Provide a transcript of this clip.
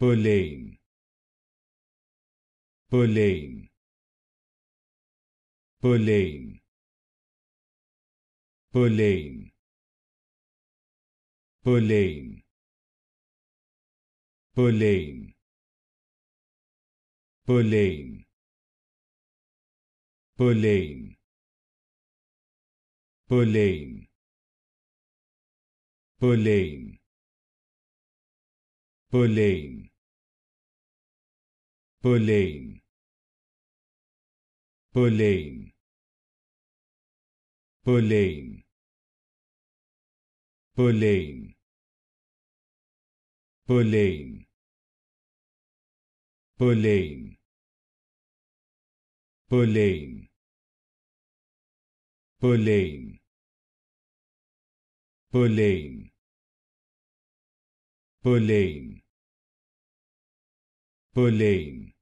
Perlane, Perlane, Perlane, Perlane, Perlane, Perlane, Perlane, Perlane, Perlane, Perlane, Perlane, Perlane, Perlane, Perlane, Perlane, Perlane, Perlane, Perlane, Perlane, Perlane, Perlane, Perlane,